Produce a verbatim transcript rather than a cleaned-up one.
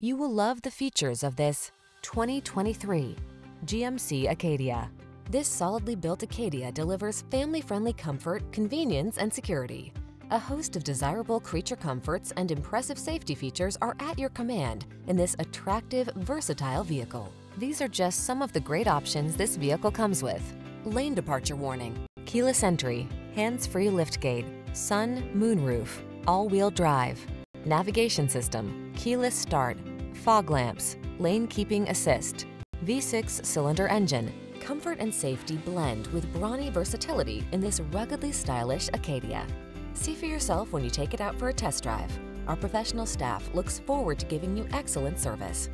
You will love the features of this twenty twenty-three G M C Acadia. This solidly built Acadia delivers family-friendly comfort, convenience, and security. A host of desirable creature comforts and impressive safety features are at your command in this attractive, versatile vehicle. These are just some of the great options this vehicle comes with: lane departure warning, keyless entry, hands-free liftgate, sun, moonroof, all-wheel drive, navigation system, keyless start, fog lamps, lane keeping assist, V six cylinder engine. Comfort and safety blend with brawny versatility in this ruggedly stylish Acadia. See for yourself when you take it out for a test drive. Our professional staff looks forward to giving you excellent service.